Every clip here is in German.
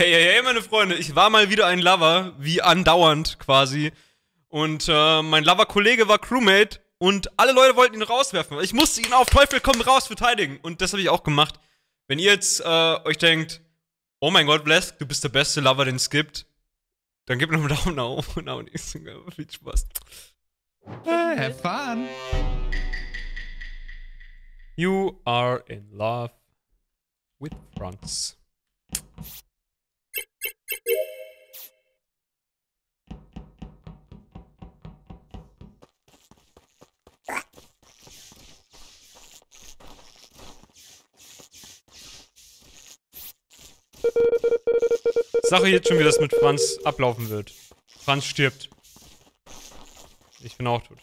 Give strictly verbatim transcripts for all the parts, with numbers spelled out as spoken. Hey, hey, hey, meine Freunde, ich war mal wieder ein Lover, wie andauernd quasi. Und äh, mein Lover-Kollege war Crewmate und alle Leute wollten ihn rauswerfen. Ich musste ihn auf Teufel komm raus verteidigen und das habe ich auch gemacht. Wenn ihr jetzt äh, euch denkt, oh mein Gott, Vlesk, du bist der beste Lover, den es gibt, dann gebt noch einen Daumen nach oben und ich sage, viel Spaß. Hey, have fun! You are in love with Franz. Sag ich jetzt schon, wie das mit Franz ablaufen wird. Franz stirbt. Ich bin auch tot.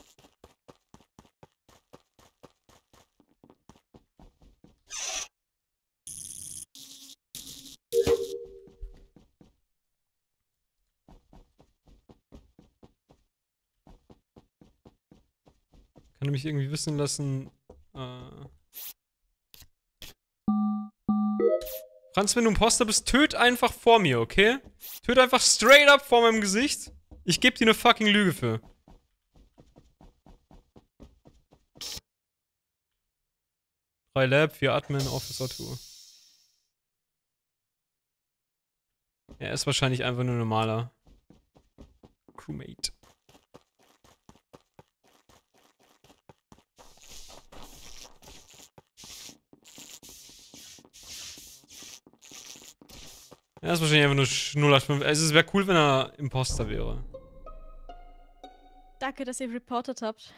Kann er mich irgendwie wissen lassen? Äh Franz, wenn du Imposter bist, töt einfach vor mir, okay? Töt einfach straight up vor meinem Gesicht. Ich geb dir eine fucking Lüge für. drei Lab, vier Admin, Officer Tour. Er ist wahrscheinlich einfach nur normaler Crewmate. Er ist wahrscheinlich einfach nur null acht fünf. Also es wäre cool, wenn er Imposter wäre. Danke, dass ihr reportet habt.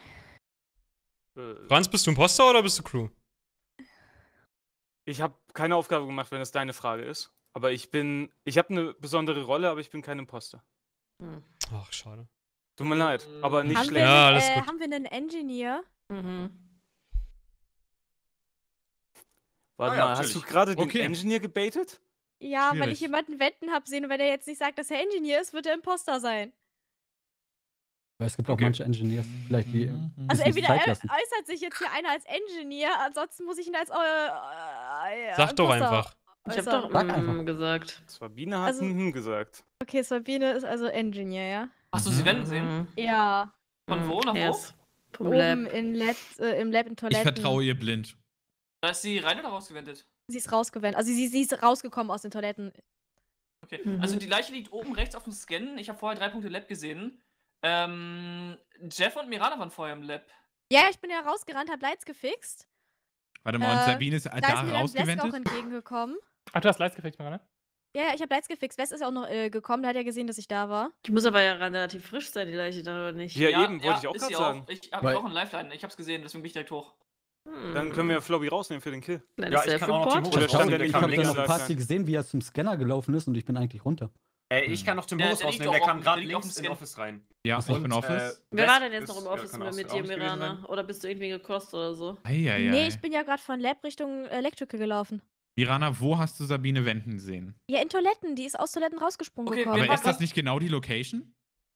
Franz, bist du Imposter oder bist du Crew? Ich habe keine Aufgabe gemacht, wenn das deine Frage ist. Aber ich bin... Ich habe eine besondere Rolle, aber ich bin kein Imposter. Hm. Ach, schade. Tut mir leid, aber nicht haben schlecht. Wir, ja, alles äh, gut. Haben wir einen Engineer? Mhm. Warte oh, ja, mal, natürlich. Hast du gerade den okay. Engineer gebaitet? Ja, schwierig. Weil ich jemanden wetten habe sehen und wenn er jetzt nicht sagt, dass er Engineer ist, wird er Imposter sein. Es gibt auch okay. manche Engineers, vielleicht die. Also entweder äußert sich jetzt hier einer als Engineer, ansonsten muss ich ihn als. Äh, äh, Sag doch einfach. Ich habe doch mm, gesagt. Sabine hat also, mm, gesagt. Okay, Sabine ist also Engineer, ja. Achso, sie werden sehen. Ja. Von wo nach wo? Yes. Vom Lab. In Lab, äh, im Lab in Toiletten. Ich vertraue ihr blind. Da ist sie rein oder rausgewendet? Sie ist rausgewendet. Also sie, sie ist rausgekommen aus den Toiletten. Okay. Mhm. Also die Leiche liegt oben rechts auf dem Scan. Ich habe vorher drei Punkte Lab gesehen. Ähm, Jeff und Miranda waren vorher im Lab. Ja, ich bin ja rausgerannt, hab Lights gefixt. Warte mal, und äh, Sabine ist da, da rausgewendet? Da ist mir auch entgegengekommen. Ach, du hast Lights gefixt, Miranda? Ja, ja, ich hab Lights gefixt. Wes ist ja auch noch äh, gekommen, der hat ja gesehen, dass ich da war. Die muss aber ja relativ frisch sein, die Leiche, dann oder nicht? Ja, ja eben, wollte ja, ich auch gerade sagen. Auch. Ich hab Weil... auch einen Lifeline, ich hab's gesehen, deswegen bin ich direkt hoch. Hm. Dann können wir Flobby rausnehmen für den Kill. Nein, ja, ich kann auch noch Tim Ich hab dann noch ein paar gesehen, wie er zum Scanner gelaufen ist und ich bin eigentlich runter. Äh, ich kann noch TimHorus ja, rausnehmen, der kam gerade links in Office rein. Ja, ich bin Office. Wer war denn jetzt noch im Office mit dir, Miranda? Oder bist du irgendwie gekostet oder so? Ei, ei, ei. Nee, ich bin ja gerade von Lab Richtung Electrical gelaufen. Miranda, wo hast du Sabine wenden gesehen? Ja, in Toiletten. Die ist aus Toiletten rausgesprungen okay, gekommen. Aber ist das nicht genau die Location?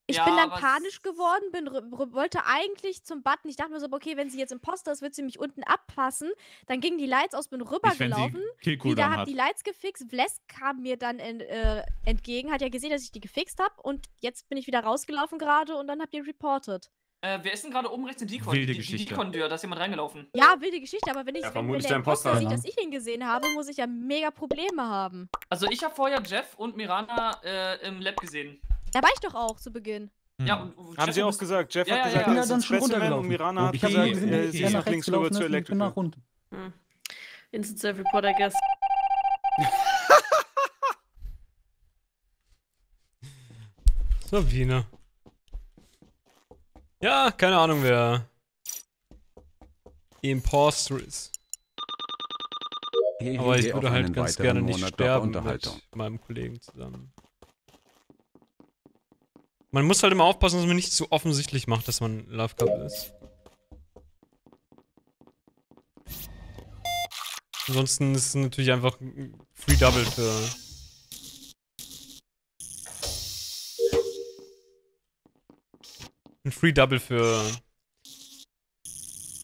Ich ja, bin dann panisch geworden, bin, wollte eigentlich zum Button. Ich dachte mir so, okay, wenn sie jetzt Imposter ist, wird sie mich unten abpassen. Dann gingen die Lights aus, bin rübergelaufen. Wieder hab die Lights gefixt. Vlesk kam mir dann in, äh, entgegen, hat ja gesehen, dass ich die gefixt habe. Und jetzt bin ich wieder rausgelaufen gerade und dann habt ihr reported. Äh, wer ist denn gerade oben rechts im Decon? Wilde die, Geschichte. Die Decon-Dür, da ist jemand reingelaufen. Ja, wilde Geschichte, aber wenn ich ja, wenn, wenn der Imposter sieht, dass ich ihn gesehen habe, muss ich ja mega Probleme haben. Also ich habe vorher Jeff und Miranda äh, im Lab gesehen. Da war ich doch auch zu Beginn. Ja, und, und haben Jeff sie auch gesagt. Jeff ja, hat gesagt, ja, ja. er ist ins Pressman und Miranda hat gesagt, er ist nach links rüber zur Elektrik. Hm. Instant Self-Report, I guess. Sabine. Ja, keine Ahnung, wer Imposter ist. Aber ich würde halt ganz gerne nicht sterben mit meinem Kollegen zusammen. Man muss halt immer aufpassen, dass man nicht zu offensichtlich macht, dass man Love Couple ist. Ansonsten ist es natürlich einfach Free Double für... Ein Free Double für...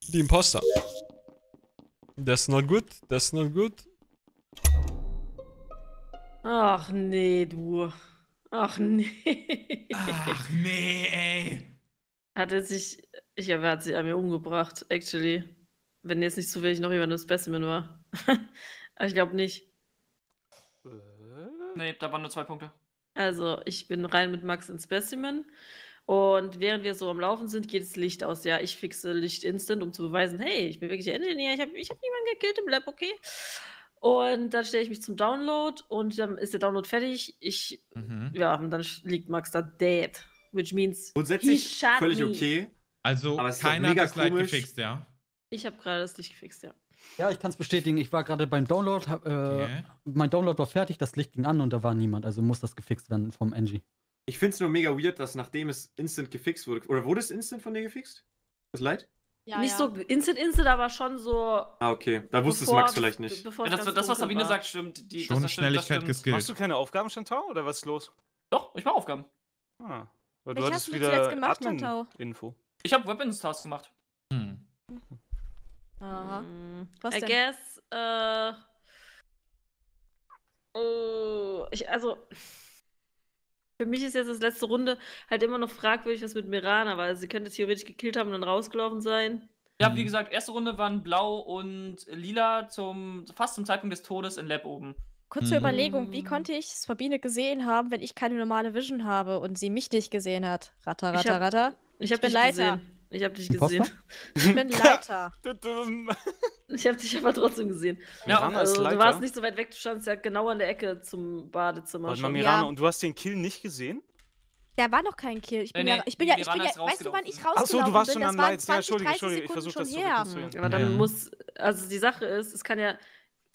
die Imposter. That's not good, that's not good. Ach nee, du. Ach nee. Ach nee, ey. Hat er sich... Ich glaube, er hat sich an mir umgebracht, actually. Wenn jetzt nicht zufällig noch jemand ein Specimen war. Aber ich glaube nicht. Nee, da waren nur zwei Punkte. Also, ich bin rein mit Max ins Specimen. Und während wir so am Laufen sind, geht das Licht aus. Ja, ich fixe Licht instant, um zu beweisen, hey, ich bin wirklich Engineer, ich habe ich hab niemanden gekillt im Lab, okay? Und dann stelle ich mich zum Download und dann ist der Download fertig. Ich, mhm. ja, und dann liegt Max da dead. Which means, grundsätzlich völlig me. okay. Also, aber keiner hat das Licht gefixt, ja? Ich habe gerade das Licht gefixt, ja. Ja, ich kann es bestätigen. Ich war gerade beim Download. Hab, äh, okay. Mein Download war fertig, das Licht ging an und da war niemand. Also muss das gefixt werden vom Engie. Ich finde es nur mega weird, dass nachdem es instant gefixt wurde. Oder wurde es instant von dir gefixt? Das Light? Ja, Nicht ja. so instant, instant, aber schon so. Ah, okay. Da wusste es Max vielleicht nicht. Ja, das, das, das, was Sabine sagt, stimmt. Die, schon das, das Schnelligkeit geskillt. Machst du keine Aufgaben, Shantao? Oder was ist los? Doch, ich mache Aufgaben. Ah. Weil du hattest wieder Admin-Info. Ich habe Weapons-Tasks gemacht. Hm. Aha. Was I denn? guess, äh... Oh, ich, also... Für mich ist jetzt das letzte Runde halt immer noch fragwürdig, was mit Miranda, weil sie könnte theoretisch gekillt haben und dann rausgelaufen sein. Ja, wie gesagt, erste Runde waren blau und lila zum fast zum Zeitpunkt des Todes in Lab oben. Kurze mhm. Überlegung, wie konnte ich Sabine gesehen haben, wenn ich keine normale Vision habe und sie mich nicht gesehen hat? Ratter, ratter, ich hab, ratter. Ich, hab ich bin Leiter. Gesehen. Ich hab dich gesehen. Ich bin Leiter. Ich hab dich aber trotzdem gesehen. Ja, also, du warst nicht so weit weg, du standst ja genau an der Ecke zum Badezimmer. Warte mal, Miranda, ja. und du hast den Kill nicht gesehen? Da war noch kein Kill. Ich bin nee, ja, ich bin ja, ich bin ja, weißt du, wann ich rausgelaufen bin? Achso, du warst bin? schon am Leiter. Ja, Entschuldigung, Entschuldigung, ich versuche das zu rekonstruieren. Aber dann ja. muss, also die Sache ist, es kann ja...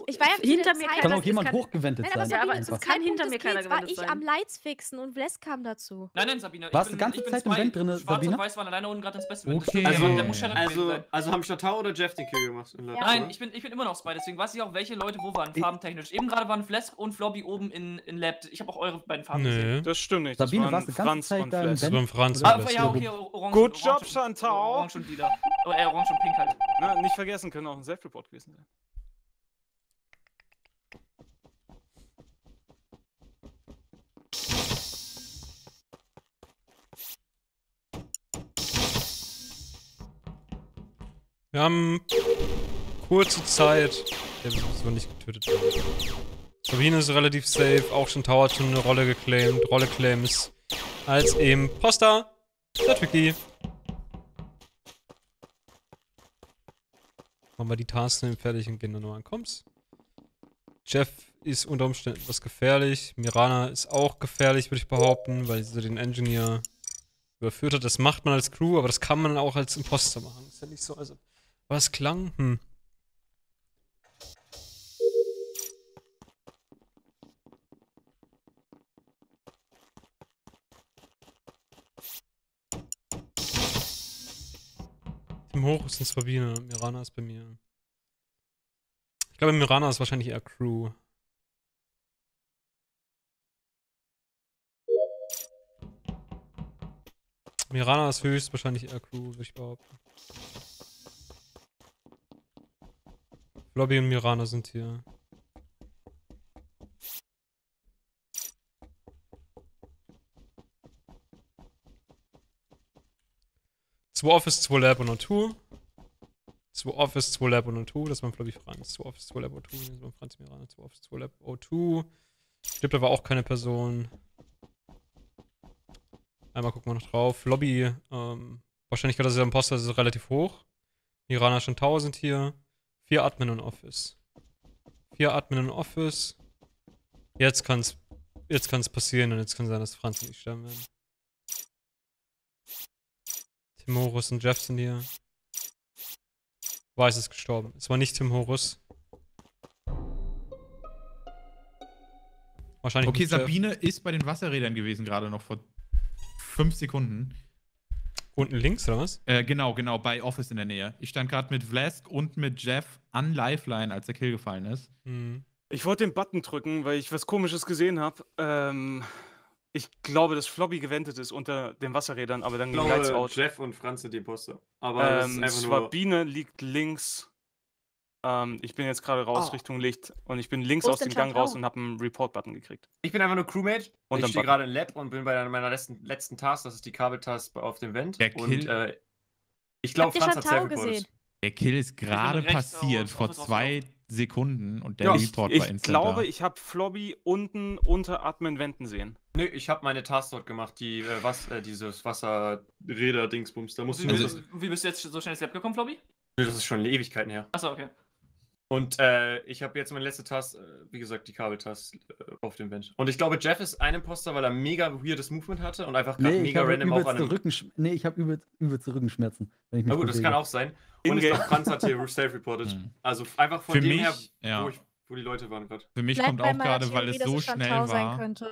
Ich war ja hinter mir kann auch jemand kann, hochgewendet nein, sein. Ja, aber es kann hinter mir keiner gewendet sein. War ich am Lights fixen und Vlesk kam dazu. Nein, nein, Sabine. Warst du die ganze Zeit im Vent drin, Sabine? Schwarz und Weiß waren alleine unten gerade das Beste. Okay. Also, also, also, also haben Shantao oder Jeff den Kill gemacht? Ja. Nein, ich bin, ich bin immer noch Spy, deswegen weiß ich auch, welche Leute wo waren, farbentechnisch. Eben gerade waren Vlesk und Flobby oben in, in Lab. Ich habe auch eure beiden Farben nee. gesehen. Das stimmt nicht. Sabine, warst du die ganze Zeit da im Vent? Das war Franz und Vlesk. Good job, Shantao. Orange und lila. Äh, orange und pink halt. Na, nicht vergessen, können auch ein Self-Report gewesen sein. Wir haben kurze Zeit. Der wird sowieso nicht getötet werden. Sabine ist relativ safe. Auch Shantao hat schon eine Rolle geclaimt. Rolle claims als Imposter. Natürlich. Machen wir die Tasks nehmen fertig und gehen dann nur an Koms. Jeff ist unter Umständen etwas gefährlich. Miranda ist auch gefährlich, würde ich behaupten, weil sie den Engineer überführt hat. Das macht man als Crew, aber das kann man auch als Imposter machen. Ist ja nicht so, also. Was klang? Hm. Im Hoch ist es Sabine, Miranda ist bei mir. Ich glaube, Miranda ist wahrscheinlich eher Crew. Miranda ist höchstwahrscheinlich eher Crew, würde ich behaupten. Flobby und Miranda sind hier. zwei Office, zwei Lab und zwei. zwei Office, zwei Lab und zwei. Das waren Flobby Franz. zwei Office, zwei Lab und zwei. Das waren Franz Miranda. zwei Office, zwei Lab und zwei. Stimmt, da war auch keine Person. Einmal gucken wir noch drauf. Lobby, ähm, Wahrscheinlichkeit, dass der Imposter ist relativ hoch. Miranda, Shantao sind hier. Vier Admin und Office. Vier Admin und Office. Jetzt kann's, jetzt kann's passieren und jetzt kann sein, dass Franz und ich sterben werden. TimHorus und Jeff sind hier. Weiß ist gestorben. Es war nicht TimHorus. Wahrscheinlich. Okay, Sabine Jeff. ist bei den Wasserrädern gewesen gerade noch vor Fünf Sekunden. Unten links, oder was? Äh, genau, genau, bei Office in der Nähe. Ich stand gerade mit Vlesk und mit Jeff an Lifeline, als der Kill gefallen ist. Mhm. Ich wollte den Button drücken, weil ich was Komisches gesehen habe. Ähm, ich glaube, dass Flobby gewendet ist unter den Wasserrädern, aber dann gleich out. Jeff und Franz sind die Imposter. Aber ähm, Sabine liegt links. Ähm, ich bin jetzt gerade raus oh. Richtung Licht und ich bin links aus dem Gang raus und habe einen Report-Button gekriegt. Ich bin einfach nur Crewmate und ich stehe gerade im Lab und bin bei meiner letzten, letzten Task, das ist die Kabeltask auf dem Vent. Der Kill. Und äh, ich glaube, Franz hat selber gesehen. Der Kill ist gerade passiert aus, vor aus, zwei aus. Sekunden und der ja, Report ich, war instant. Ich glaube, da. ich habe Flobby unten unter Admin Wänden sehen. Nö, ich habe meine Task dort gemacht, die äh, was, äh, dieses Wasserräder-Dingsbums. Da muss ich also, müssen, wie bist du jetzt so schnell ins Lab gekommen, Flobby? Nö, das ist schon Ewigkeiten her. Achso, okay. Und äh, ich habe jetzt meine letzte Task, äh, wie gesagt, die Kabeltask äh, auf dem Bench. Und ich glaube, Jeff ist ein Imposter, weil er mega weirdes Movement hatte und einfach nee, mega random auf einem... Nee, ich habe übelste übelst Rückenschmerzen. Wenn ich mich Na gut, bewege. Das kann auch sein. Und ich glaube, Franz hat hier self-reported. Also einfach von Für dem mich, her, ja. wo, ich, wo die Leute waren gerade. Für mich Bleib kommt auch gerade, weil es so schnell Shantao war. Könnte.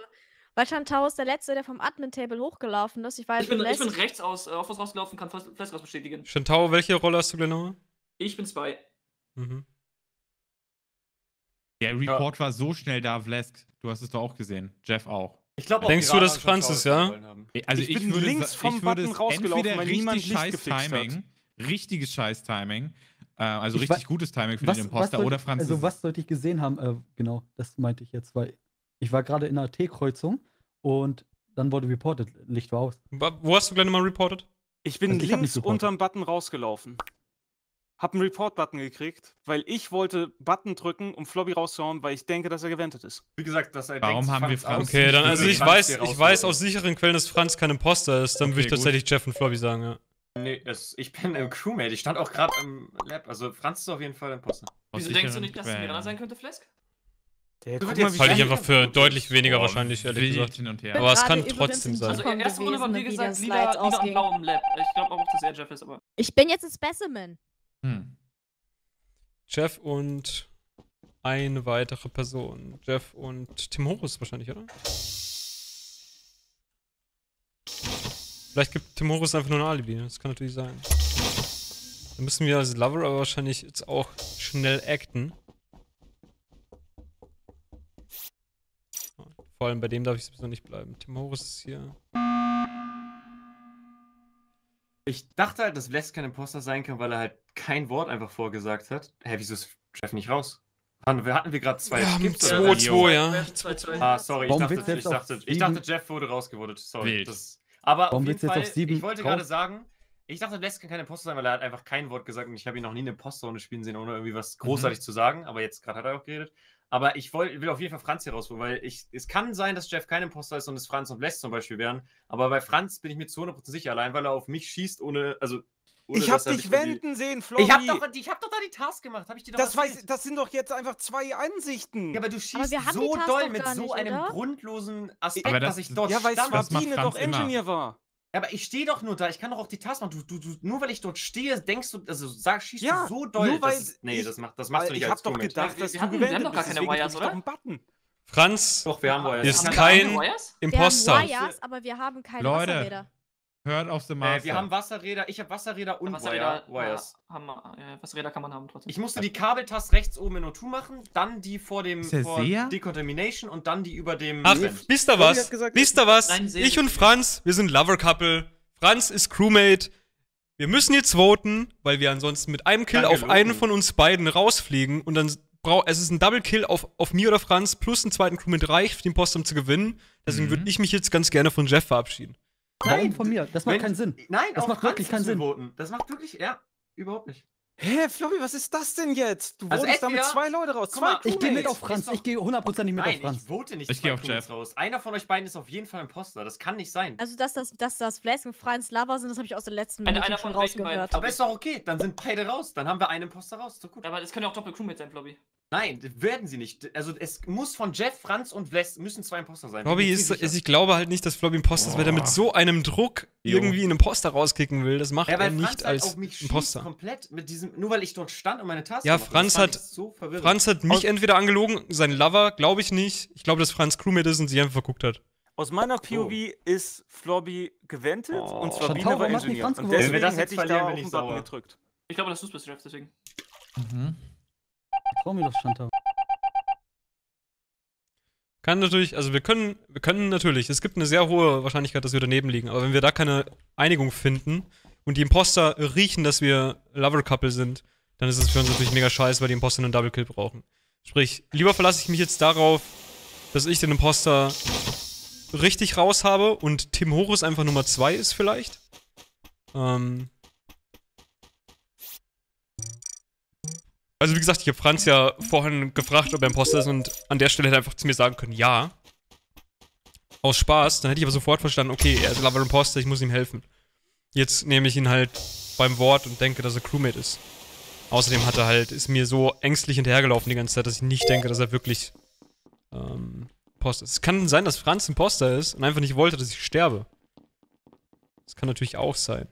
Weil Shantao ist der Letzte, der vom Admin-Table hochgelaufen ist. Ich, weiß, ich, bin, ich bin rechts aus, äh, auf was rausgelaufen, kann Flash raus bestätigen. Shantao, welche Rolle hast du genommen? Ich bin Spy. Mhm. Der Report ja. war so schnell da, Vlesk. Du hast es doch auch gesehen. Jeff auch. Ich glaube auch. Denkst du, dass Franz ist, ja? Also ich, ich bin würde, links vom ich würde Button rausgelaufen, weil niemand scheiß Timing, hat. richtiges scheiß Timing, äh, also ich richtig gutes Timing für was, den Imposter sollte, oder Franz. Also was sollte ich gesehen haben? Äh, genau, das meinte ich jetzt, weil ich war gerade in einer T-Kreuzung und dann wurde reported, Licht war aus. Wo hast du gleich nochmal reported? Ich bin also ich links unterm Button rausgelaufen. Hab einen Report-Button gekriegt, weil ich wollte Button drücken, um Flobby rauszuhauen, weil ich denke, dass er gewendet ist. Wie gesagt, dass er Warum denkt, haben Franz wir Franz? Okay, dann also ich Franz weiß, ich weiß aus sicheren Quellen, dass Franz kein Imposter ist. Dann okay, würde ich tatsächlich gut. Jeff und Flobby sagen, ja. Nee, es, ich bin im Crewmate. Ich stand auch gerade im Lab. Also Franz ist auf jeden Fall Imposter. Aus Wieso denkst du nicht, dass es Miranda sein könnte, Flesk? Der du jetzt halte ich einfach für deutlich weniger oh, wahrscheinlich, ehrlich gesagt. Hin und her. Aber es kann trotzdem sein. Also erste Runde war, wie gesagt, Lila und Blau im Lab. Ich glaube auch, dass er Jeff ist, aber... Ich bin jetzt ein Specimen. Hm. Jeff und eine weitere Person. Jeff und TimHorus wahrscheinlich, oder? Vielleicht gibt TimHorus einfach nur ein Alibi, das kann natürlich sein. Dann müssen wir als Lover aber wahrscheinlich jetzt auch schnell acten. Vor allem bei dem darf ich sowieso nicht bleiben. TimHorus ist hier. Ich dachte halt, dass Vlesk kein Imposter sein kann, weil er halt kein Wort einfach vorgesagt hat. Hä, wieso ist Jeff nicht raus? Hatten wir, hatten wir gerade zwei Skips? zwei zwei, ja. Ah, sorry, ich dachte, ich, dachte, ich dachte, Jeff wurde rausgewordet. Sorry. Das, aber auf jeden Fall, ich wollte gerade sagen, ich dachte, Vlesk kann kein Imposter sein, weil er hat einfach kein Wort gesagt und ich habe ihn noch nie eine Imposter-Runde spielen sehen, ohne irgendwie was großartig mhm. zu sagen. Aber jetzt gerade hat er auch geredet. Aber ich will auf jeden Fall Franz hier rausholen, weil ich, es kann sein, dass Jeff kein Imposter ist und es Franz und Vlesk zum Beispiel wären. Aber bei Franz bin ich mir zu hundert Prozent sicher, allein weil er auf mich schießt, ohne. Also, ohne ich hab dich wenden sehen, Flobby. Ich hab doch, ich hab doch da die Task gemacht. Hab ich dir doch das, weiß, das sind doch jetzt einfach zwei Ansichten. Ja, aber du schießt aber so doll mit so nicht, einem oder? grundlosen Aspekt, aber das, dass ich dort ja, stand. Ja, weil Sabine doch Engineer war. Aber ich stehe doch nur da, ich kann doch auch die Task machen. Du, du, du, nur weil ich dort stehe, denkst du, also sag, schießt ja, du so doll. Nur weil das, nee, ich, das, mach, das machst du nicht als Crewmate. Ich hab doch gedacht, dass wir, haben, wir haben doch gar keine Wires, oder? Doch Button. Franz doch, wir haben Wires. ist haben kein Imposter. Wir haben Wires, aber wir haben keine Leute, Wasserräder. Hört auf the Master. Äh, wir haben Wasserräder, ich habe Wasserräder und Wasserräder, Wires. Haben wir, äh, Wasserräder kann man haben trotzdem. Ich musste die Kabeltaste rechts oben in O zwei machen, dann die vor dem vor Decontamination und dann die über dem... Ach, wisst ihr was? Wisst ihr was? Nein, ich und Franz, wir sind Lover-Couple. Franz ist Crewmate. Wir müssen jetzt voten, weil wir ansonsten mit einem Kill Danke, auf Loki. einen von uns beiden rausfliegen und dann... Es ist ein Double-Kill auf, auf mir oder Franz plus einen zweiten Crewmate reich für den Post, um zu gewinnen. Deswegen mhm. würde ich mich jetzt ganz gerne von Jeff verabschieden. Warum nein, von mir? Das macht wenn, keinen Sinn. Nein, das macht wirklich keinen Sinn. Voten. Das macht wirklich, ja, überhaupt nicht. Hä, Flobby, was ist das denn jetzt? Du also wurdest damit zwei Leute raus. Zwei mal, ich gehe mit auf Franz. Ich gehe hundertprozentig mit nein, auf Franz. Ich vote nicht ich zwei auf Jeff. raus. Einer von euch beiden ist auf jeden Fall Imposter. Das kann nicht sein. Also, dass das, dass das Vlesk und Franz Lava sind, das habe ich aus den letzten Minuten einer schon rausgehört. Aber ist doch okay. Dann sind beide raus. Dann haben wir einen Imposter raus. So gut. Aber das können ja auch Doppel-Crewmate sein, Flobby. Nein, werden sie nicht. Also es muss von Jeff, Franz und Vlesk müssen zwei Imposter sein. Flobby ist, ist, ich glaube halt nicht, dass Flobby Imposter ist, weil er mit so einem Druck jo. irgendwie einen Imposter rauskicken will. Das macht ja, er nicht Franz als halt auf mich Imposter. Komplett mit diesem, nur weil ich dort stand und meine Taste. Ja, Franz hat, so Franz hat mich aus entweder angelogen, sein Lover, glaube ich nicht. Ich glaube, dass Franz Crewmate ist und sich einfach verguckt hat. Aus meiner P O V oh. ist Flobby gewendet oh. und Sabine war Engineer. Und deswegen wenn wir das hätte ich da auf den Button gedrückt. Ich glaube, dass du es bist, Jeff, deswegen. Mhm. Trau mir doch, Shantao. Kann natürlich, also wir können, wir können natürlich, es gibt eine sehr hohe Wahrscheinlichkeit, dass wir daneben liegen, aber wenn wir da keine Einigung finden und die Imposter riechen, dass wir Lover-Couple sind, dann ist es für uns natürlich mega scheiße, weil die Imposter einen Double Kill brauchen. Sprich, lieber verlasse ich mich jetzt darauf, dass ich den Imposter richtig raus habe und TimHorus einfach Nummer zwei ist vielleicht. Ähm also wie gesagt, ich habe Franz ja vorhin gefragt, ob er Imposter ist, und an der Stelle hätte er einfach zu mir sagen können, ja. Aus Spaß, dann hätte ich aber sofort verstanden, okay, er ist Lover Imposter, ich muss ihm helfen. Jetzt nehme ich ihn halt beim Wort und denke, dass er Crewmate ist. Außerdem hat er halt, ist mir so ängstlich hinterhergelaufen die ganze Zeit, dass ich nicht denke, dass er wirklich ähm, Imposter ist. Es kann sein, dass Franz Imposter ist und einfach nicht wollte, dass ich sterbe. Das kann natürlich auch sein.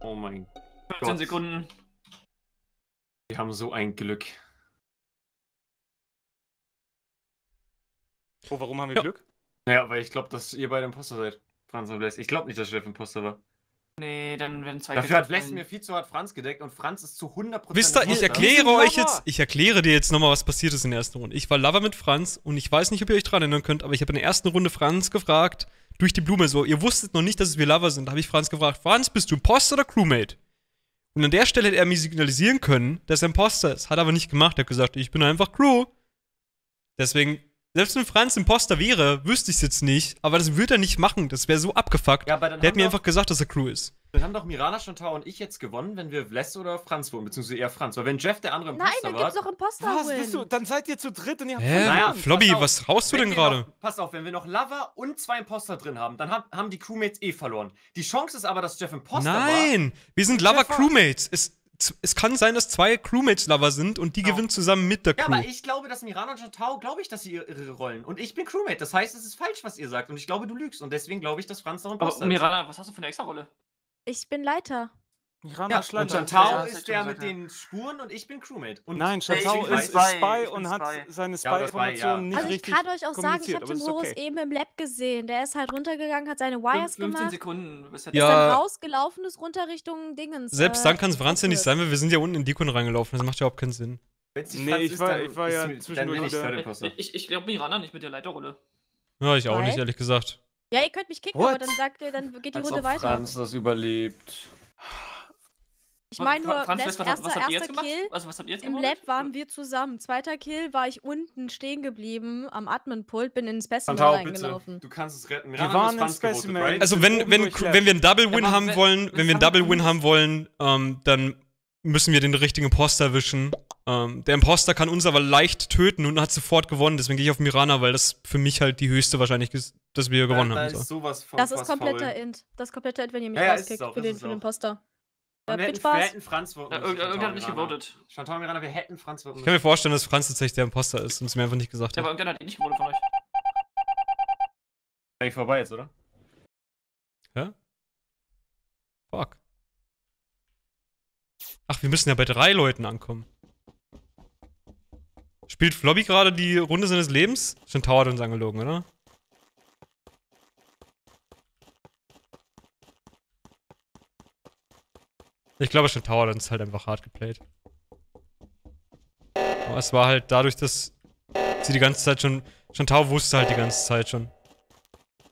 Oh mein Gott. fünfzehn Sekunden. Wir haben so ein Glück. Oh, warum haben wir ja Glück? Naja, weil ich glaube, dass ihr beide Imposter seid, Franz und Vlesk. Ich glaube nicht, dass Jeff Imposter war. Nee, dann werden zwei. Dafür hat Vlesk mir viel zu hart Franz gedeckt und Franz ist zu hundert Prozent. Wisst ihr, ich erkläre euch jetzt, ich erkläre dir jetzt nochmal, was passiert ist in der ersten Runde. Ich war Lover mit Franz und ich weiß nicht, ob ihr euch dran erinnern könnt, aber ich habe in der ersten Runde Franz gefragt, durch die Blume so, ihr wusstet noch nicht, dass wir Lover sind. Da habe ich Franz gefragt, Franz, bist du Imposter oder Crewmate? Und an der Stelle hätte er mir signalisieren können, dass er Imposter ist. Hat aber nicht gemacht, er hat gesagt, ich bin einfach Crew. Deswegen. Selbst wenn Franz Imposter wäre, wüsste ich es jetzt nicht, aber das würde er nicht machen, das wäre so abgefuckt. Ja, aber dann der hat mir einfach gesagt, dass er Crew ist. Dann haben doch Miranda, Shantao und ich jetzt gewonnen, wenn wir Vlesk oder Franz wurden, beziehungsweise eher Franz. Weil wenn Jeff der andere Imposter war... Nein, dann gibt's doch Imposter. Was, bist du? Dann seid ihr zu dritt und ihr habt... Hä? Naja, Flobby, was raust du denn gerade? Pass auf, wenn wir noch Lover und zwei Imposter drin haben, dann haben, haben die Crewmates eh verloren. Die Chance ist aber, dass Jeff Imposter war. Nein, wir sind Lover Crewmates. Es, Es kann sein, dass zwei Crewmates Lover sind und die genau. gewinnen zusammen mit der Crew. Ja, aber ich glaube, dass Miranda und Shantao, glaube ich, dass sie ihre Rollen. Und ich bin Crewmate, das heißt, es ist falsch, was ihr sagt. Und ich glaube, du lügst. Und deswegen glaube ich, dass Franz noch ein Imposter ist. Aber Miranda, was hast du für eine extra Rolle? Ich bin Leiter. Miranda ja, und Shantao ist der mit den Spuren und ich bin Crewmate. Und nein, Shantao ist Spy, Spy und hat Spy. seine Spy-Informationen ja, ja. nicht also richtig kommuniziert. Also ich kann euch auch sagen, ich habe den Horus okay. eben im Lab gesehen. Der ist halt runtergegangen, hat seine Wires fünfzehn gemacht. fünfzehn Sekunden. Bis er ja. ist dann rausgelaufen, ist runter Richtung Dingens. Selbst dann kann es Franz ja nicht sein, weil wir sind ja unten in Deacon reingelaufen. Das macht ja überhaupt keinen Sinn. Nee, ich war, ist, ich war ja zwischendurch wieder... Ich, ich glaube Miranda nicht mit der Leiterrolle. Ja, ich auch nicht, ehrlich gesagt. Ja, ihr könnt mich kicken, aber dann sagt ihr, dann geht die Runde weiter. Franz das überlebt... Ich meine nur, Franz, erster, was, was erster Kill, also, was habt ihr jetzt im Lab waren wir zusammen. Zweiter Kill war ich unten stehen geblieben am Admin-Pult, bin in den Specimen reingelaufen. Du kannst es retten. Wir, wir waren in Specimen. Right? Also wenn, wenn, wenn wir einen Double-Win ja, haben, wenn, wollen, wenn wir einen Double-Win haben wollen, ähm, dann müssen wir den richtigen Imposter erwischen. Ähm, der Imposter kann uns aber leicht töten und hat sofort gewonnen. Deswegen gehe ich auf Miranda, weil das für mich halt die höchste Wahrscheinlichkeit ist, dass wir gewonnen ja, da haben. Ist so. sowas von das ist kompletter Int. Das ist kompletter Int, wenn ihr mich ja, rauskickt für den Imposter. Ja, wir, hätten, wir hätten Franz voten. Ja, irgendwer hat nicht gewotet. Shantao und Miranda, wir hätten Franz voten. Ich kann mir vorstellen, dass Franz tatsächlich der Imposter ist und es mir einfach nicht gesagt hat. Ja, aber irgendwer hat ihn nicht gewotet von euch. Eigentlich vorbei jetzt, oder? Hä? Fuck. Ach, wir müssen ja bei drei Leuten ankommen. Spielt Flobby gerade die Runde seines Lebens? Shantao hat uns angelogen, oder? Ich glaube, Shantao hat uns halt einfach hart geplayt. Aber es war halt dadurch, dass sie die ganze Zeit schon... Shantao wusste halt die ganze Zeit schon,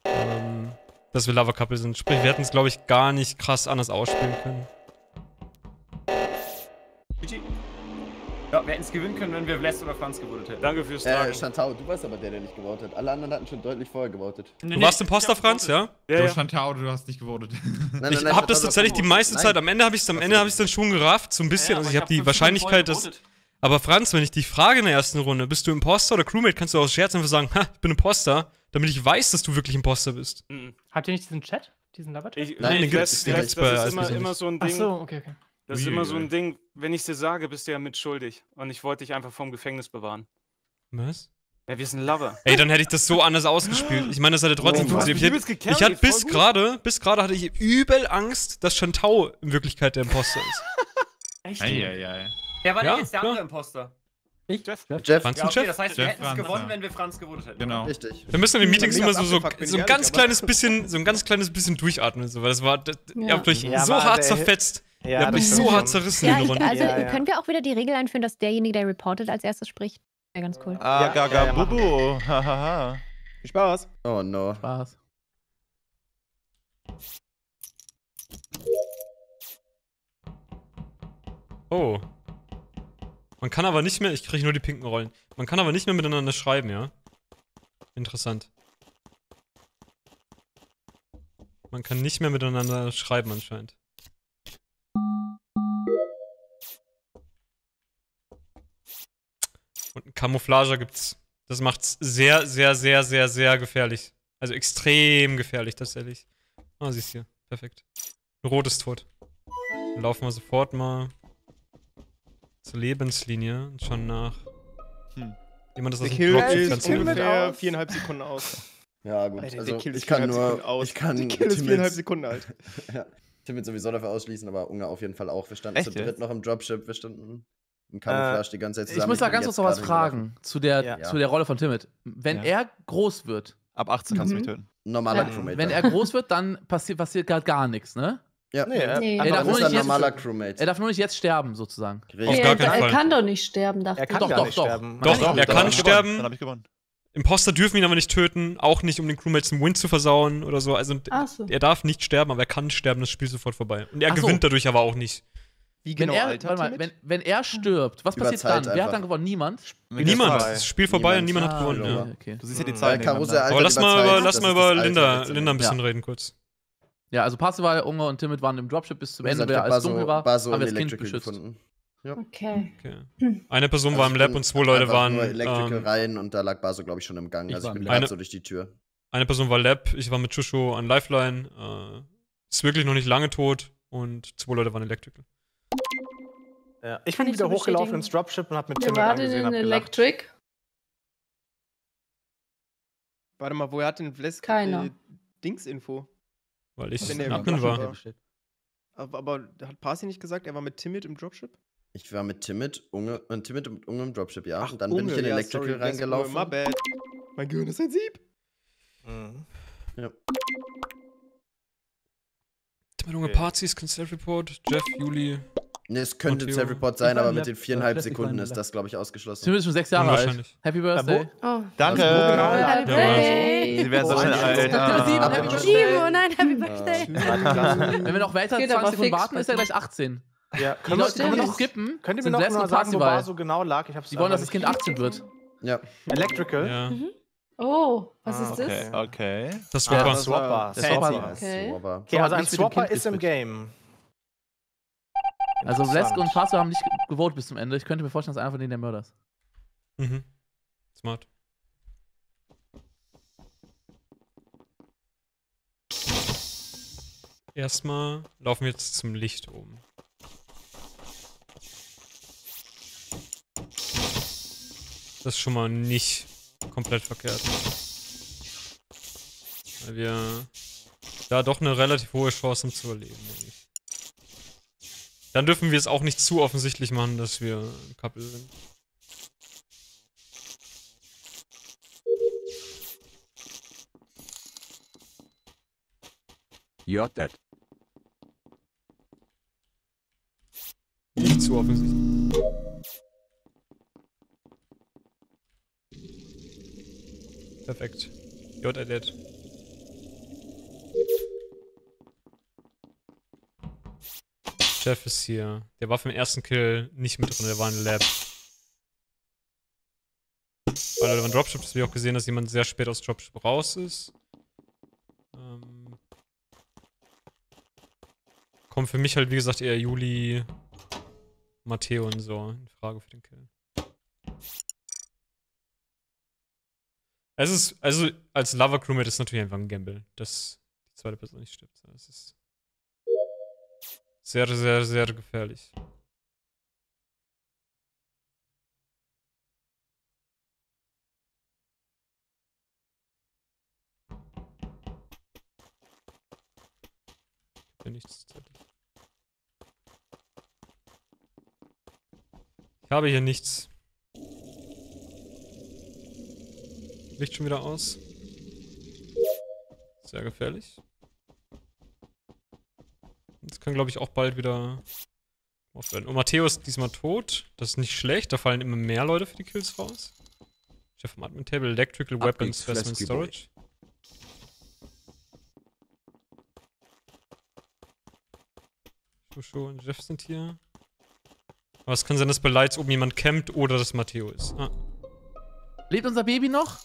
ähm, dass wir Lover Couple sind. Sprich, wir hätten es, glaube ich, gar nicht krass anders ausspielen können. Ja, wir hätten es gewinnen können, wenn wir Vlesk oder Franz gewotet hätten. Danke fürs Sagen. Äh, Shantao, du warst aber der, der nicht gewotet hat. Alle anderen hatten schon deutlich vorher gewotet. Nee, nee, du warst Imposter, Franz, ja? Ja, ja. Du, Shantao, du hast nicht gewotet. Nein, nein, ich nein, hab das tatsächlich die meiste nein. Zeit. Am Ende habe ich es hab dann schon gerafft, so ein bisschen. Ja, also ich habe hab die Wahrscheinlichkeit, dass... Aber Franz, wenn ich dich frage in der ersten Runde, bist du Imposter oder Crewmate, kannst du aus Scherz einfach sagen, ha, ich bin Imposter, damit ich weiß, dass du wirklich Imposter bist. Mhm. Habt ihr nicht diesen Chat? Diesen Lover-Chat? Nein, den gibt's nicht. Das ist immer so ein Ding... Achso, okay, okay. Das ist immer so ein Ding, wenn ich dir sage, bist du ja mitschuldig. Und ich wollte dich einfach vom Gefängnis bewahren. Was? Ja, wir sind Lover. Ey, dann hätte ich das so anders ausgespielt. Ich meine, das hätte trotzdem funktioniert. Ich, ich, ich hatte bis gerade, bis gerade hatte ich übel Angst, dass Shantao in Wirklichkeit der Imposter ist. Echt? Eieiei. Wer war denn jetzt der andere Imposter? Ich? Jeff. Jeff. Franz und ja, okay, Jeff? Das heißt, wir hätten es gewonnen, ja. wenn wir Franz gewonnen hätten. Genau. Richtig. Wir müssen in den Meetings immer so, so, so ein ganz kleines bisschen, so ein ganz kleines bisschen durchatmen, so, weil das war, das, ja. ihr habt euch ja, so hart zerfetzt. Ja, ihr habt mich so hart zerrissen in der Runde. Also ja, ja. können wir auch wieder die Regel einführen, dass derjenige, der reportet, als erstes spricht. Wäre ganz cool. Ah, ja, gaga, ja, ja, bubu. Hahaha. Viel Spaß. Oh no. Spaß. Oh. Man kann aber nicht mehr... Ich kriege nur die pinken Rollen. Man kann aber nicht mehr miteinander schreiben, ja? Interessant. Man kann nicht mehr miteinander schreiben anscheinend. Und ein Camouflager gibt's. Das macht's sehr, sehr, sehr, sehr, sehr gefährlich. Also extrem gefährlich, tatsächlich. Ah, siehst du hier. Perfekt. Rot ist tot. Dann laufen wir sofort mal zur Lebenslinie und schauen nach. Hm. Jemand ist aus dem Dropship ganz ungefähr viereinhalb Sekunden aus. Ja, gut. Alter, also, ich kann nur... Aus. Ich kann... Der Kill ist viereinhalb Sekunden alt. Ja. Timmit sowieso dafür ausschließen, aber Unge auf jeden Fall auch. Wir standen Echt, zu dritt jetzt? noch im Dropship. Wir standen... Camouflage äh, die ganze Zeit zusammen. Ich muss da ganz kurz noch was fragen zu der, ja. zu der Rolle von Timmit. Wenn ja. er groß wird... Ab achtzehn mhm. kannst du mich töten. Normaler ja. Crewmate. Wenn er groß wird, dann passi passiert gerade gar nichts, ne? Ja. Nee, er, nee. Er, darf nur nicht jetzt, er darf nur nicht jetzt sterben, sozusagen. Okay, auf gar keinen Fall. Er kann doch nicht sterben, dachte ich. Er kann doch, doch, nicht doch. Sterben. Doch, doch, er kann sterben. Dann hab ich gewonnen. Imposter dürfen ihn aber nicht töten, auch nicht, um den Crewmates den Win zu versauen oder so. Also so. Er darf nicht sterben, aber er kann sterben, das Spiel ist sofort vorbei. Und er so. gewinnt dadurch aber auch nicht. Wie genau, wenn er, Alter, warte mal, wenn, wenn er stirbt, was passiert dann? Einfach. Wer hat dann gewonnen? Niemand? Niemand. Das Spiel vorbei und niemand, niemand hat gewonnen. Ah, okay, okay. Du siehst ja die Zahlen. Aber lass mal über, lass mal über Linda, Linda ein bisschen ja. reden kurz. Ja, also Parzival, Unge und Timmit waren im Dropship bis zum Ende, wer als dunkel war, haben wir das Kind beschützt. Ja. Okay. okay. Eine Person also war im Lab und zwei Leute waren... Nur Elektriker ähm, rein und da lag Baso, glaube ich, schon im Gang. Ich also ich bin gerade so durch die Tür. Eine Person war Lab, ich war mit Shushu an Lifeline. Äh, ist wirklich noch nicht lange tot und zwei Leute waren Elektriker. Ja. Ich bin wieder so hochgelaufen ins Dropship und hab mit Timmit angesehen, hab gelacht. Electric? Warte mal, woher hat denn Vlesk äh, Dings-Info? Weil ich in Admin war. war. Aber, aber hat Parsi nicht gesagt, er war mit Timmit im Dropship? Ich war mit Timmit, Unge, und Timmit und Unge im Dropship, ja. Ach, und dann Unge, bin ich in ja, Electrical sorry, reingelaufen. My bad. Mein Gehirn ist ein Sieb. Mhm. Ja. Timmit, Unge, okay. Parsi ist kein Self-Report. Jeff, Juli. Ne, es könnte ein Self-Report sein, aber mit den viereinhalb Sekunden ist das, glaube ich, ausgeschlossen. Timmit ist schon sechs Jahre alt. Happy Birthday. Oh. Danke. Happy Birthday. Sie werden so schnell alt. Oh nein, Happy Birthday. Wenn wir noch weiter zwanzig Sekunden warten, ist er gleich achtzehn. Ja, können wir noch skippen? Könnt ihr mir noch mal sagen, wo Baso genau lag? Sie wollen, dass das Kind achtzehn wird. Ja. Electrical? Ja. Oh, was ist das? Okay. Das war ein Swapper. Der Swapper. Okay, also ein Swapper ist im Game. Also Vlesk und Passo haben nicht gewotet bis zum Ende. Ich könnte mir vorstellen, dass einer von denen der Mörder ist. Mhm. Smart. Erstmal laufen wir jetzt zum Licht oben. Das ist schon mal nicht komplett verkehrt. Weil wir da doch eine relativ hohe Chance haben zu überleben, nämlich. Dann dürfen wir es auch nicht zu offensichtlich machen, dass wir ein Couple sind. You're dead. Nicht zu offensichtlich. Perfekt. You're dead. Jeff ist hier. Der war vom ersten Kill nicht mit drin, der war in Lab. Weil er im Dropship haben wir auch gesehen, dass jemand sehr spät aus Dropship raus ist. Ähm Kommt für mich halt, wie gesagt, eher Juli, Matteo und so in Frage für den Kill. Es ist, also als Lover Crewmate ist natürlich einfach ein Gamble, dass die zweite Person nicht stirbt. Es ist sehr, sehr, sehr gefährlich. Ich habe nichts zu zetteln. Ich habe hier nichts. Licht schon wieder aus. Sehr gefährlich. Das kann, glaube ich, auch bald wieder aufhören. Und Matteo ist diesmal tot. Das ist nicht schlecht. Da fallen immer mehr Leute für die Kills raus. Chef vom Admin Table, Electrical Weapons, Investment Storage. Shushu und Jeff sind hier. Aber es kann sein, dass bereits oben jemand campt oder dass Matteo ist. Ah. Lebt unser Baby noch?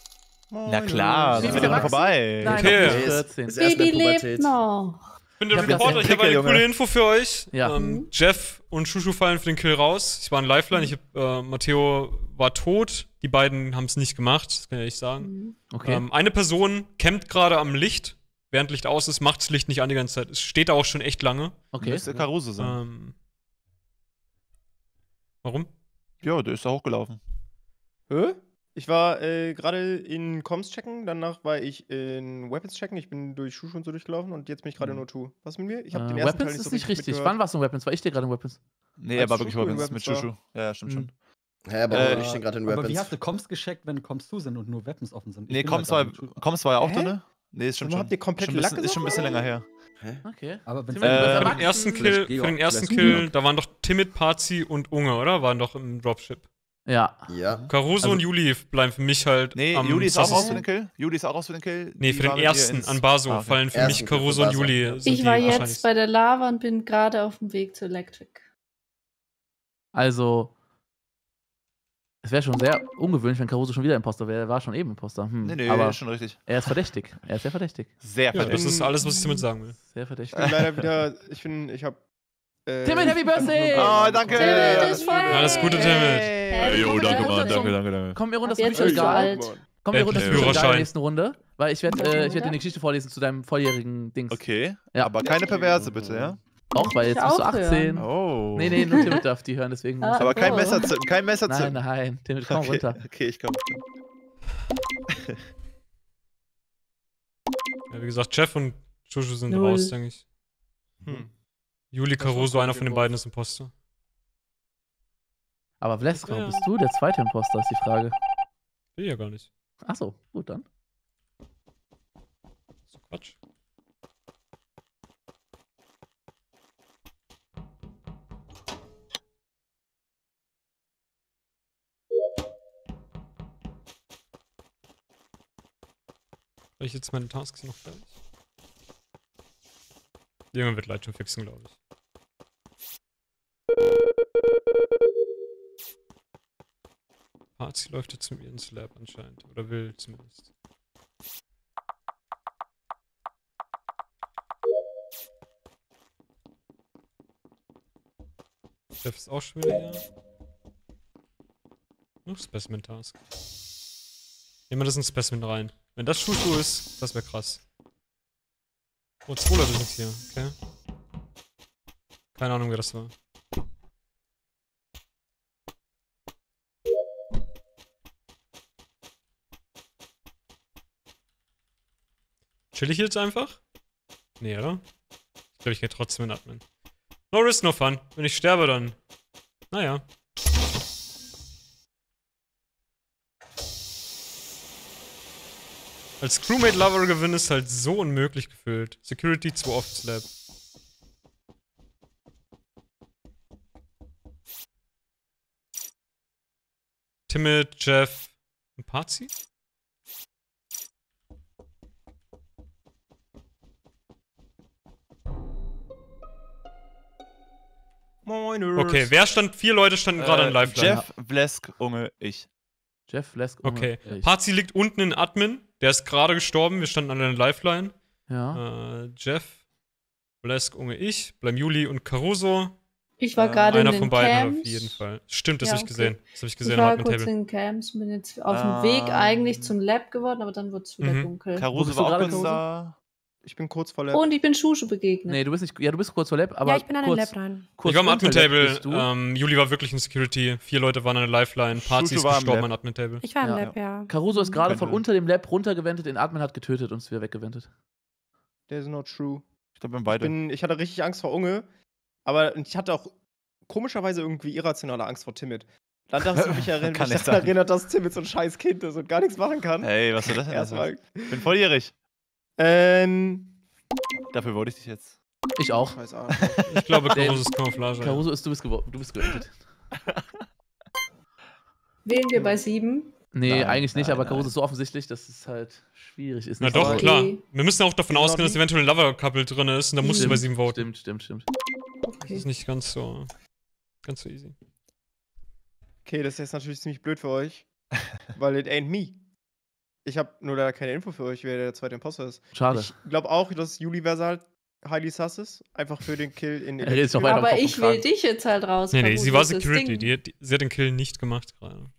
Oh, na klar, das ist ja vorbei. Nein, okay. vierzehn. Das Baby lebt noch. Ich bin der ich Reporter, ich habe eine coole Info für euch. Ja. Ähm, Jeff und Shushu fallen für den Kill raus. Ich war ein Lifeline, ich hab, äh, Matteo war tot. Die beiden haben es nicht gemacht, das kann ich nicht sagen. Okay. Ähm, eine Person campt gerade am Licht. Während Licht aus ist, macht das Licht nicht an die ganze Zeit. Es steht da auch schon echt lange. Okay. Müsste Karuzo sein. Ähm, warum? Ja, der ist da hochgelaufen. Hä? Ich war äh, gerade in Comms checken, danach war ich in Weapons checken, ich bin durch Shushu und so durchgelaufen und jetzt bin ich gerade in O zwei. Was mit mir? Ich hab äh, den ersten Weapons Teil nicht so ist nicht richtig. Wann warst du in Weapons? War ich dir gerade in Weapons? Nee, er war wirklich Weapons, Weapons mit Shushu. Ja, ja, stimmt schon. Ja, aber äh, ich bin gerade in Weapons. Aber wie hast du Comms gecheckt, wenn Comms zu sind und nur Weapons offen sind? Ich nee, Comms war, Comms war ja auch drin. Nee, ist schon schon. Habt ihr komplett Lack gesagt? Ist schon ein bisschen länger her. Hä? Okay. Aber wenn äh, für den ersten Kill, für den ersten Kill, da waren doch Timmit, Parzi und Unge, oder? Waren doch im Dropship. Ja. ja. Karuzo also, und Juli bleiben für mich halt. Nee, am Juli ist Sass. auch raus für den Kill. Juli ist auch raus für den Kill. Nee, für die den ersten an Baso ah, okay. fallen für mich Karuzo und Juli. Ich war jetzt bei der Lava und bin gerade auf dem Weg zu Electric. Also. Es wäre schon sehr ungewöhnlich, wenn Karuzo schon wieder Imposter wäre. Er war schon eben Imposter. Hm. Nee, nee, aber schon richtig. Er ist verdächtig. Er ist sehr verdächtig. Sehr verdächtig. Ja, das ist alles, was ich damit sagen will. Sehr verdächtig. Ich bin leider wieder. Ich bin. Ich hab. Äh, Timmit, happy birthday! Oh, danke! Timmit ist voll! Alles Gute, Timmit! Hey, yo, danke, Mann, danke, danke, danke. Komm, ihr runter, das ist schon egal. Komm, ihr runter, das ist schon egal in der nächsten Runde. Weil ich werde äh, werd dir eine Geschichte vorlesen zu deinem volljährigen Dings. Okay, ja. Aber keine Perverse, bitte, ja? Auch, weil jetzt bist du achtzehn. Hören. Oh. Nee, nee, nur Timmit darf die hören, deswegen. Ah, aber kein Messer zünden, kein Messer zünden. Nein, nein, Timmit, komm okay, runter. Okay, ich komm. Ja, wie gesagt, Jeff und Shushu sind Null. raus, denke ich. Hm. Juli, Karuzo, einer von den beiden ist Imposter. Aber Vlesk, ja. bist du der zweite Imposter, ist die Frage. Will ja gar nicht. Achso, gut dann. So Quatsch. Habe ich jetzt meine Tasks noch fertig? Irgendwann wird Light schon fixen, glaube ich. Parzi läuft jetzt mit mir ins Lab anscheinend. Oder will zumindest. Chef ist auch schon wieder hier. Noch Specimen Task. Nehmen wir das in Specimen rein. Wenn das Shushu ist, das wäre krass. Oh, zwei Leute sind hier, okay. Keine Ahnung, wer das war. Chill ich jetzt einfach? Nee, oder? Ich glaube, ich gehe trotzdem in Admin. No risk, no fun. Wenn ich sterbe, dann... Naja. Als Crewmate Lover gewinnen ist halt so unmöglich gefühlt. Security zwei Office Lab. Timmit, Jeff und Parzi? Okay, wer stand? Vier Leute standen äh, gerade in Lifeline. Jeff, Vlesk, Unge, ich. Jeff, Vlesk, Unge, okay. ich. Parzi liegt unten in Admin. Der ist gerade gestorben. Wir standen an der Lifeline. Ja. Äh, Jeff, Vlesk, Unge, ich. Bleiben Juli und Karuzo. Ich war äh, gerade in den Camps. Einer von beiden auf jeden Fall. Stimmt, das ja, habe ich gesehen. Okay. Das habe ich gesehen. Ich war kurz in den Camps. Bin jetzt auf dem ähm, Weg eigentlich zum Lab geworden, aber dann wurde es wieder mhm. dunkel. Karuzo war auch da. Ich bin kurz vor Lab. Und ich bin Shushu begegnet. Nee, du bist nicht. Ja, du bist kurz vor Lab, aber. Ja, ich bin an den Lab rein. Ich war am Admin-Table. Ähm, Juli war wirklich in Security. Vier Leute waren an der Lifeline. Parzi ist gestorben am Admin-Table. Ich war am ja. Lab, ja. Karuzo ist gerade von unter dem Lab runtergewendet. Den Admin hat getötet und ist wieder weggewendet. That is not true. Ich glaube, wir haben beide. Ich, bin, ich hatte richtig Angst vor Unge. Aber ich hatte auch komischerweise irgendwie irrationale Angst vor Timmit. Dann dachte ich, mich erinnert, mich daran erinnert, dass Timmit so ein scheiß Kind ist und gar nichts machen kann. Hey, was soll das denn? Erstmal. Ich bin volljährig. Ähm. Dafür wollte ich dich jetzt. Ich auch. Ich glaube, Karuzo ist Camouflage. Karuzo ist, du bist gerettet. Wählen wir bei sieben? Nee, nein, eigentlich nicht, nein, aber Karuzo ist so offensichtlich, dass es halt schwierig ist. Na doch, okay. klar. Wir müssen auch davon ausgehen, dass eventuell ein Lover-Couple drin ist und dann musst du bei sieben voten. Stimmt, stimmt, stimmt. Okay. Das ist nicht ganz so, ganz so easy. Okay, das ist jetzt natürlich ziemlich blöd für euch, weil it ain't me. Ich habe nur leider keine Info für euch, wer der zweite Imposter ist. Schade. Ich glaube auch, dass Juli halt highly sus ist, einfach für den Kill in... in ist aber ich krank. Will dich jetzt halt raus. Nee, nee, sie war Security, die hat, sie hat den Kill nicht gemacht gerade.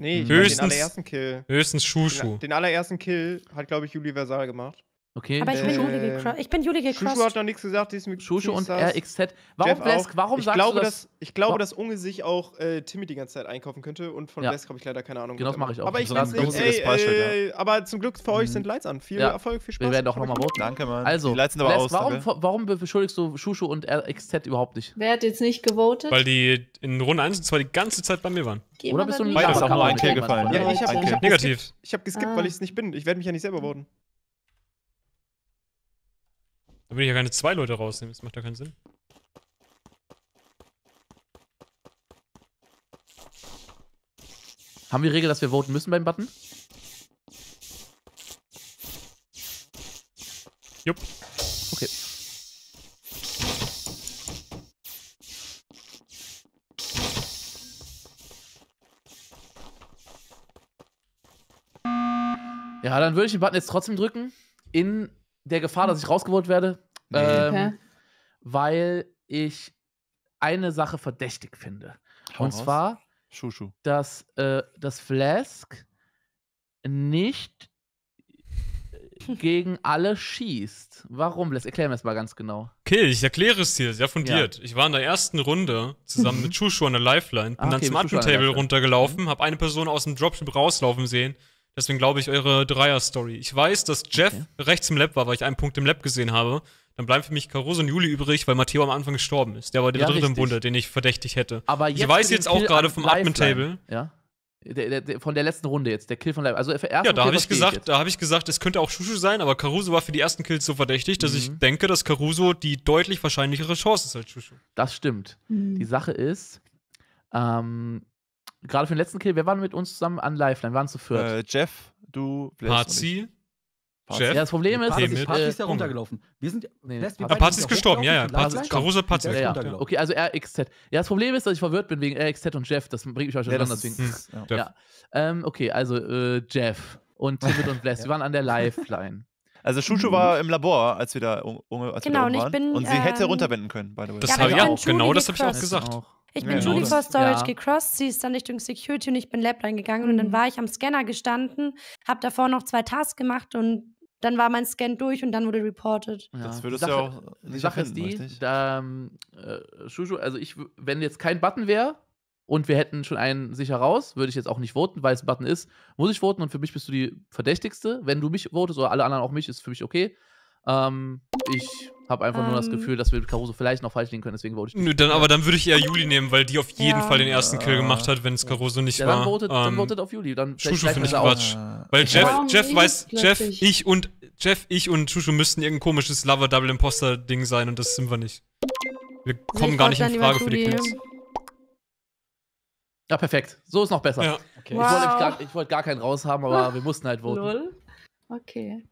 Nee, ich höchstens, den allerersten Kill. Höchstens Shushu. Den, den allerersten Kill hat, glaube ich, Juli Versal gemacht. Okay. Aber ich bin Juli gecrossed. Ich bin Juli gecrossed. Shushu hat noch nichts gesagt. Die ist mit Shushu und R X Z. Warum, Vlesk, warum sagst glaube, du das? Dass, ich glaube, dass Unge sich auch äh, Timmit die ganze Zeit einkaufen könnte. Und von Vlesk ja. habe ich leider keine Ahnung. Genau, das mache ich auch. Aber, ich so nicht, ey, ey, ja. aber zum Glück für mhm. euch sind Lights an. Viel ja. Erfolg, viel Spaß. Wir werden doch nochmal voten. Danke, Mann. Also, Vlesk, warum, warum beschuldigst du Shushu und R X Z überhaupt nicht? Wer hat jetzt nicht gewotet? Weil die in Runde eins und zwei die ganze Zeit bei mir waren. Geh Oder bist du ein Beides ist auch nur ein Kill gefallen. Negativ. Ich habe geskippt, weil ich es nicht bin. Ich werde mich ja nicht selber voten. Da würde ich ja keine zwei Leute rausnehmen, das macht ja keinen Sinn. Haben wir die Regel, dass wir voten müssen beim Button? Jupp. Okay. Ja, dann würde ich den Button jetzt trotzdem drücken. In der Gefahr, dass ich rausgeholt werde, nee. ähm, okay. weil ich eine Sache verdächtig finde. Hau Und raus. zwar, Shushu. dass äh, das Vlesk nicht gegen alle schießt. Warum, Vlesk? Erklär mir das mal ganz genau. Okay, ich erkläre es dir, sehr fundiert. Ja. Ich war in der ersten Runde zusammen mit Shushu an der Lifeline, bin ah, okay, dann zum Admin-Table runtergelaufen, mhm. habe eine Person aus dem Dropship rauslaufen sehen. Deswegen glaube ich eure Dreier-Story. Ich weiß, dass Jeff okay. rechts im Lab war, weil ich einen Punkt im Lab gesehen habe. Dann bleiben für mich Karuzo und Juli übrig, weil Matteo am Anfang gestorben ist. Der war der ja, dritte richtig. im Bunde, den ich verdächtig hätte. Aber jetzt ich weiß jetzt auch gerade vom Admin-Table. Ja. Der, der, der, von der letzten Runde jetzt, der Kill von Live. Also für ersten ja, da habe ich, hab ich gesagt, es könnte auch Shushu sein, aber Karuzo war für die ersten Kills so verdächtig, dass mhm. ich denke, dass Karuzo die deutlich wahrscheinlichere Chance ist als Shushu. Das stimmt. Mhm. Die Sache ist, ähm, gerade für den letzten Kill, wer war mit uns zusammen an Lifeline? Wir waren zu viert. Äh, Jeff, du, Parzi, Jeff. Ja, das Problem ist, dass Parzi ist ja runtergelaufen. Wir sind, nee, Parzi ja, Parzi ist gestorben, ja, ja. Karuzo, Parzi ist runtergelaufen. Okay, also R X Z. Ja, das Problem ist, dass ich verwirrt bin wegen R X Z und Jeff. Das bringt mich euch auseinander. Ja, deswegen. Ist, ja. Ja. Ähm, okay, also äh, Jeff und Timmit und Vlesk, die waren an der Lifeline. Also Shushu mhm. war im Labor, als wir da um, als genau, wir da waren. Bin, und sie ähm, hätte runterwenden können, by the way. Das ja, ja auch, genau das habe ich auch gesagt. Ich bin ja, Juli for Storage ja. gecrossed, sie ist dann Richtung Security und ich bin Lab reingegangen mhm. und dann war ich am Scanner gestanden, hab davor noch zwei Tasks gemacht und dann war mein Scan durch und dann wurde reported. Ja. Das würdest du ja auch nicht Sache erfinden, ist die, richtig? Da, äh, Shushu, also ich, wenn jetzt kein Button wäre und wir hätten schon einen sicher raus, würde ich jetzt auch nicht voten, weil es ein Button ist, muss ich voten und für mich bist du die Verdächtigste. Wenn du mich votest oder alle anderen auch mich, ist für mich okay. Ähm, ich habe einfach um. nur das Gefühl, dass wir Karuzo vielleicht noch falsch liegen können, deswegen vote ich nicht. Dann, aber dann würde ich eher Juli nehmen, weil die auf jeden ja. Fall den ersten Kill gemacht hat, wenn es Karuzo nicht ja, dann war. Votet, ähm, dann votet auf Juli. Dann Shushu finde ich Quatsch. Weil ich Jeff, Jeff weiß, Jeff, ich und Jeff, ich und Shushu müssten irgendein komisches Lover-Double-Imposter-Ding sein und das sind wir nicht. Wir kommen ich gar nicht in Frage für die Kills. Ja, perfekt. So ist noch besser. Ja. Okay. Wow. Ich wollte gar, ich wollte gar keinen raushaben, aber wir mussten halt voten. Null? Okay.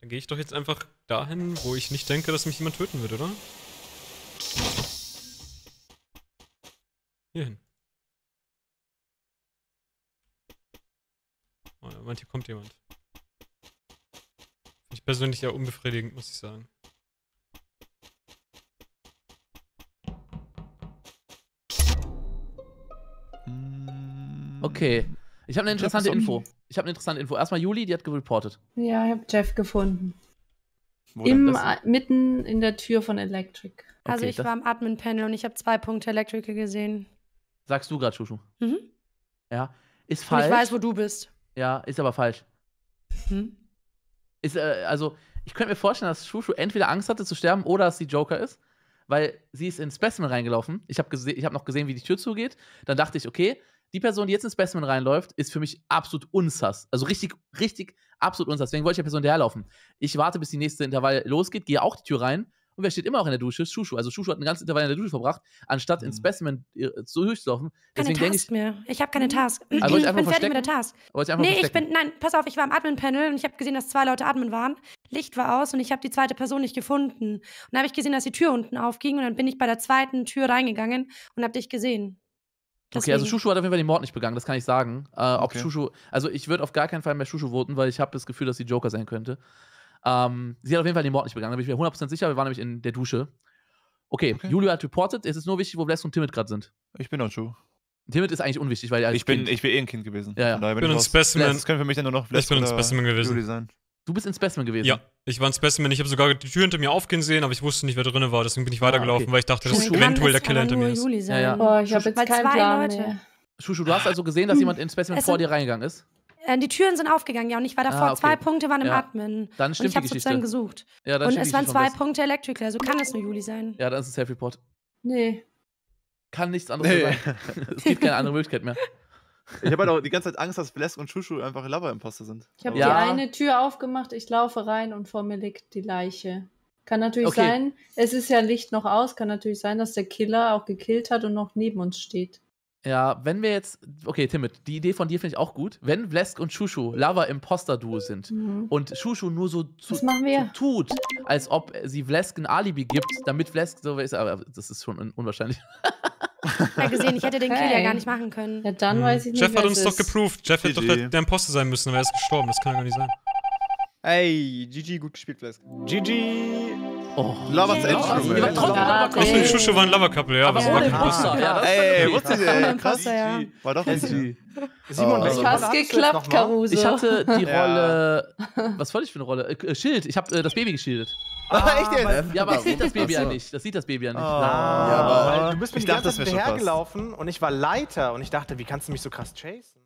Gehe ich doch jetzt einfach dahin, wo ich nicht denke, dass mich jemand töten wird, oder? Hierhin. Oh, ja, Moment, hier kommt jemand. Finde ich persönlich ja unbefriedigend, muss ich sagen. Okay. Ich habe eine interessante Info. Ich habe eine interessante Info. Erstmal Juli, die hat gereportet. Ja, ich habe Jeff gefunden. Im, mitten in der Tür von Electric. Okay, also ich war am Admin-Panel und ich habe zwei Punkte Electrical gesehen. Sagst du gerade, Shushu? Mhm. Ja. Ist falsch. Und ich weiß, wo du bist. Ja, ist aber falsch. Mhm. Ist, äh, also, ich könnte mir vorstellen, dass Shushu entweder Angst hatte zu sterben oder dass sie Joker ist, weil sie ist in Specimen reingelaufen. Ich habe hab noch gesehen, wie die Tür zugeht. Dann dachte ich, okay, Die Person, die jetzt ins Specimen reinläuft, ist für mich absolut unsass. Also richtig, richtig absolut unsass. Deswegen wollte ich der Person herlaufen. Ich warte, bis die nächste Intervall losgeht, gehe auch die Tür rein. Und wer steht immer auch in der Dusche? Shushu. Also Shushu hat einen ganzen Intervall in der Dusche verbracht, anstatt ins Specimen so durchzulaufen. Keine Task ich, mehr. Ich habe keine Task. Also ich, ich bin fertig mit der Task. Ich nee, ich bin, nein, pass auf, ich war im Admin-Panel und ich habe gesehen, dass zwei Leute Admin waren. Licht war aus und ich habe die zweite Person nicht gefunden. Und dann habe ich gesehen, dass die Tür unten aufging und dann bin ich bei der zweiten Tür reingegangen und habe dich gesehen. Deswegen. Okay, also Shushu hat auf jeden Fall den Mord nicht begangen, das kann ich sagen. Äh, ob okay. Shushu, also ich würde auf gar keinen Fall mehr Shushu voten, weil ich habe das Gefühl, dass sie Joker sein könnte. Ähm, sie hat auf jeden Fall den Mord nicht begangen, da bin ich mir hundert Prozent sicher, wir waren nämlich in der Dusche. Okay, okay. Juli hat reported, es ist nur wichtig, wo Vlesk und Timmit gerade sind. Ich bin on Shushu. Timmit ist eigentlich unwichtig, weil er ich bin, ich bin eh ein Kind gewesen. Ja, ja. Ich bin, bin ein Specimen. Das können für mich dann nur noch Vlesk oder Juli sein. Du bist in Specimen gewesen? Ja, ich war in Specimen. Ich habe sogar die Tür hinter mir aufgehen sehen, aber ich wusste nicht, wer drin war. Deswegen bin ich weitergelaufen, ah, okay. weil ich dachte, dass eventuell der Killer hinter mir ist. Juli sein. Ja, ja. Boah, ich habe jetzt keinen Plan mehr. Shushu, du hast also gesehen, dass hm. jemand in Specimen es vor dir reingegangen ist? Die Türen sind aufgegangen, ja, und ich war davor. Ah, okay. Zwei Punkte waren im ja. Admin. Dann stimmt und ich habe sozusagen gesucht. Ja, dann und es waren zwei Punkte Electrical, so kann es nur Juli sein. Ja, dann ist es Self-Report. Nee. Kann nichts anderes nee. sein. Es gibt keine andere Möglichkeit mehr. Ich habe halt auch die ganze Zeit Angst, dass Vlesk und Shushu einfach Lover-Imposter sind. Ich habe ja. die eine Tür aufgemacht, ich laufe rein und vor mir liegt die Leiche. Kann natürlich okay. sein, es ist ja Licht noch aus, kann natürlich sein, dass der Killer auch gekillt hat und noch neben uns steht. Ja, wenn wir jetzt, okay, Timmit, die Idee von dir finde ich auch gut. Wenn Vlesk und Shushu Lover-Imposter-Duo sind mhm. und Shushu nur so, zu, so tut, als ob sie Vlesk ein Alibi gibt, damit Vlesk so ist, aber das ist schon un unwahrscheinlich. Ich habe gesehen, ich hätte den Kill ja gar nicht machen können. Ja, dann mhm. weiß ich nicht, Jeff hat uns doch geproved. Jeff hätte doch der, der Imposter sein müssen, aber er ist gestorben. Das kann ja gar nicht sein. Ey, G G, gut gespielt, Vlesk. G G. Oh, Lovers yeah. Endstufe. Ja, ja, Aus dem Shushu war ein Lover-Couple, ja, aber sie war kein Imposter. Ey, was ist denn? Krass, ja. War doch G G. Simon, das hat geklappt, Karuzo. Ich hatte die Rolle. Was wollte ich für eine Rolle? Schild. Ich habe das Baby geschildert. Ah, echt jetzt? Ja, aber das sieht das Baby ja nicht. Das sieht das Baby ja nicht. Oh. Ja, aber du bist mir die ganze Zeit hinterhergelaufen und ich war Leiter und ich dachte, wie kannst du mich so krass chasen?